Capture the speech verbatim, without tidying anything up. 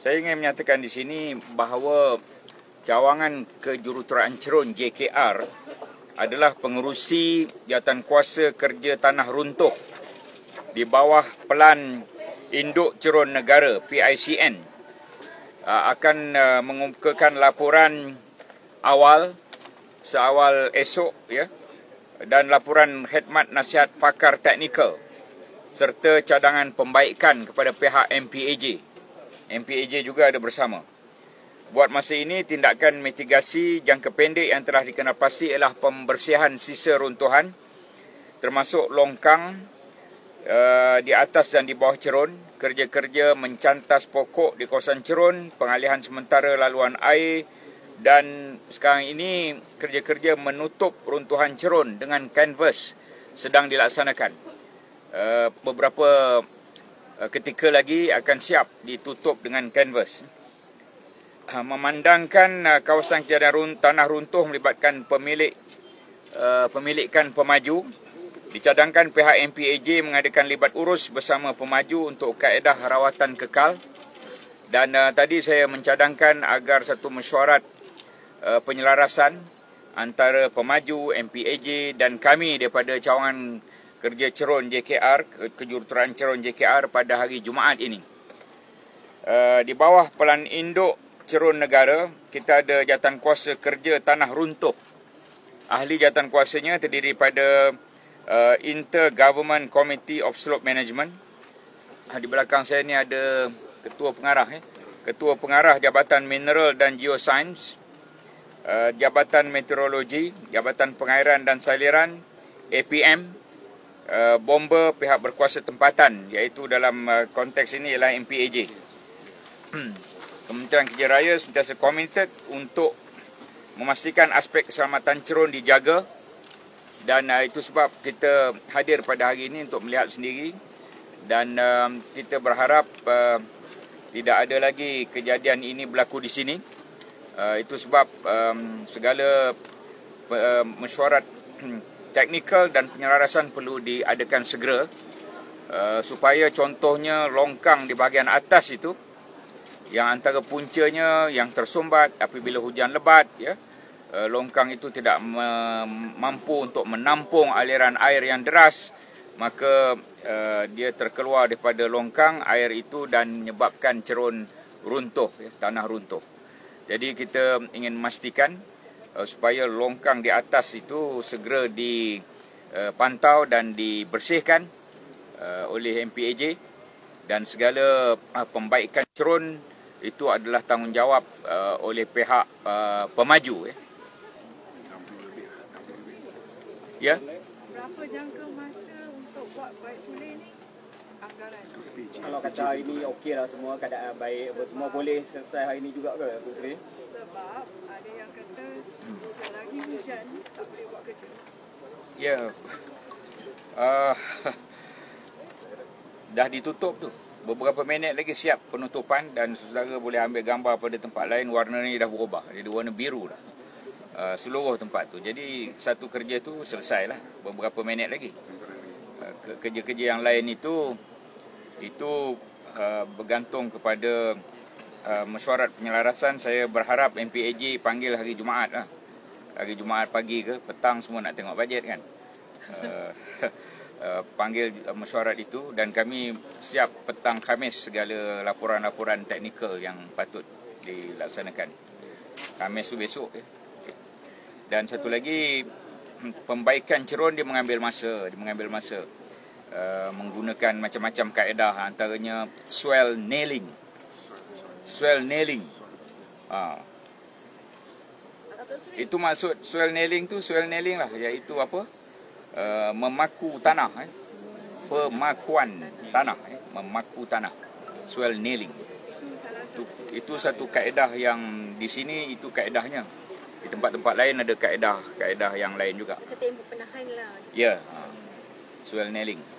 Saya ingin menyatakan di sini bahawa cawangan kejuruteraan cerun J K R adalah pengerusi jawatankuasa kerja tanah runtuh di bawah Pelan Induk Cerun Negara P I C N akan mengemukakan laporan awal seawal esok, ya, dan laporan khidmat nasihat pakar teknikal serta cadangan pembaikan kepada pihak M P A J. M P A J juga ada bersama. Buat masa ini, tindakan mitigasi jangka pendek yang telah dikenalpasti ialah pembersihan sisa runtuhan termasuk longkang uh, di atas dan di bawah cerun, kerja-kerja mencantas pokok di kawasan cerun, pengalihan sementara laluan air, dan sekarang ini kerja-kerja menutup runtuhan cerun dengan kanvas sedang dilaksanakan. Uh, beberapa uh, ketika lagi akan siap ditutup dengan kanvas. Uh, memandangkan uh, kawasan kejadian run, tanah runtuh melibatkan pemilik uh, pemilikan pemaju, dicadangkan pihak M P A J mengadakan libat urus bersama pemaju untuk kaedah rawatan kekal. Dan uh, tadi saya mencadangkan agar satu mesyuarat penyelarasan antara pemaju, M P A J dan kami daripada cawangan kerja cerun J K R, kejuruteraan cerun J K R pada hari Jumaat ini. Uh, di bawah Pelan Induk Cerun Negara, kita ada jawatankuasa kerja tanah runtuh. Ahli jawatankuasanya terdiri pada uh, Intergovernment Committee of Slope Management. Di belakang saya ni ada ketua pengarah, eh? Ketua pengarah Jabatan Mineral dan Geoscience, Uh, Jabatan Meteorologi, Jabatan Pengairan dan Saliran, A P M, uh, bomber pihak berkuasa tempatan, iaitu dalam uh, konteks ini ialah M P A J. Kementerian Kerja Raya sentiasa committed untuk memastikan aspek keselamatan cerun dijaga, dan uh, itu sebab kita hadir pada hari ini untuk melihat sendiri, dan uh, kita berharap uh, tidak ada lagi kejadian ini berlaku di sini. Uh, itu sebab um, segala uh, mesyuarat teknikal dan penyelarasan perlu diadakan segera uh, supaya contohnya longkang di bahagian atas itu yang antara puncanya yang tersumbat apabila hujan lebat, ya, uh, longkang itu tidak mampu untuk menampung aliran air yang deras, maka uh, dia terkeluar daripada longkang air itu dan menyebabkan cerun runtuh, ya, tanah runtuh. Jadi kita ingin memastikan uh, supaya longkang di atas itu segera dipantau dan dibersihkan uh, oleh M P A J, dan segala uh, pembaikan cerun itu adalah tanggungjawab uh, oleh pihak uh, pemaju. Ya. Ya. Berapa jangka masa untuk buat baik pulih ni? Kalau kata hari ni okey lah, semua keadaan baik, sebab semua boleh selesai hari ni juga ke? Sebab ada yang kata selagi hujan tak boleh buat kerja. Ya, yeah. uh, Dah ditutup tu, beberapa minit lagi siap penutupan, dan saudara boleh ambil gambar pada tempat lain, warna ni dah berubah, jadi warna biru lah uh, seluruh tempat tu. Jadi satu kerja tu selesai lah beberapa minit lagi. uh, Kerja-kerja yang lain itu Itu uh, bergantung kepada uh, mesyuarat penyelarasan. Saya berharap M P A J panggil hari Jumaat lah. Hari Jumaat pagi ke petang, semua nak tengok bajet kan. uh, uh, Panggil mesyuarat itu, dan kami siap petang Khamis segala laporan-laporan teknikal yang patut dilaksanakan. Khamis tu besok, ya. Okay. Dan satu lagi, pembaikan cerun dia mengambil masa. Dia mengambil masa Uh, menggunakan macam-macam kaedah, antaranya swell nailing. Swell nailing uh. Itu maksud swell nailing tu, swell nailing lah, iaitu apa? Uh, memaku tanah, eh? Pemakuan tanah, eh? Memaku tanah, swell nailing itu, itu satu kaedah yang di sini itu kaedahnya. Di tempat-tempat lain ada kaedah kaedah yang lain juga. Macam tembok penahan lah. Ya, yeah. uh. swell nailing